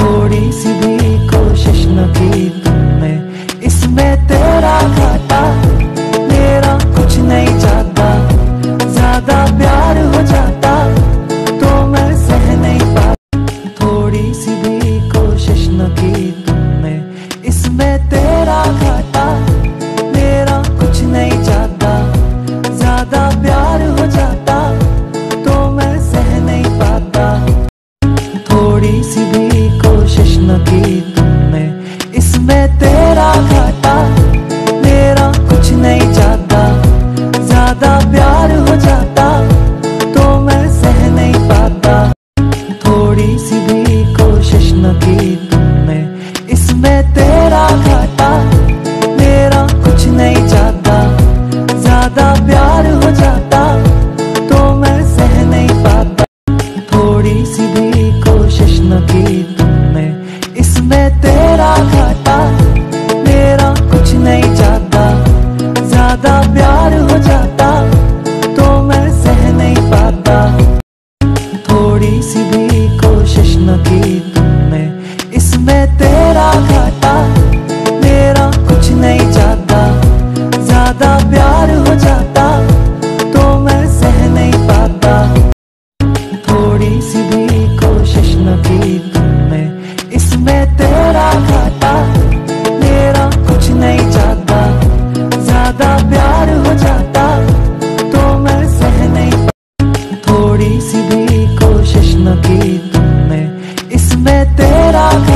थोड़ी सी भी कोशिश न की तुमने, इसमें तेरा घाटा। मेरा कुछ नहीं जाता, ज्यादा प्यार हो जाता तो मैं सह नहीं पाता। थोड़ी सी भी कोशिश न की तुमने, इसमें तेरा घाटा। मेरा कुछ नहीं जाता, ज्यादा प्यार हो जाता तो मैं सह नहीं पाता। थोड़ी सी भी कोशिश न की तुमने, इसमें तेरा घाटा। मेरा कुछ नहीं जाता, ज्यादा प्यार हो जाता तो मैं सह नहीं पाता। थोड़ी सी भी कोशिश न की तुमने, इसमें तेरा घाटा। मेरा कुछ नहीं जाता, ज्यादा प्यार हो जाता तो मैं सह नहीं पाता। थोड़ी सी भी कोशिश न की तुमने, इसमें तेरा घाटा। मेरा कुछ नहीं जाता, ज्यादा प्यार हो जाता तो मैं सह नहीं पाता। थोड़ी सी भी कोशिश न की तुमने, इसमें तेरा घाटा। मेरा कुछ नहीं जाता, ज्यादा प्यार हो जाता तो मैं सह नहीं पाता। थोड़ी सी भी कोशिश न की तुमने, इसमें तेरा घाटा। मेरा कुछ नहीं जाता, ज्यादा प्यार हो जाता तो मैं सह नहीं पाता। थोड़ी सी भी कोशिश न की तुमने, इसमें तेरा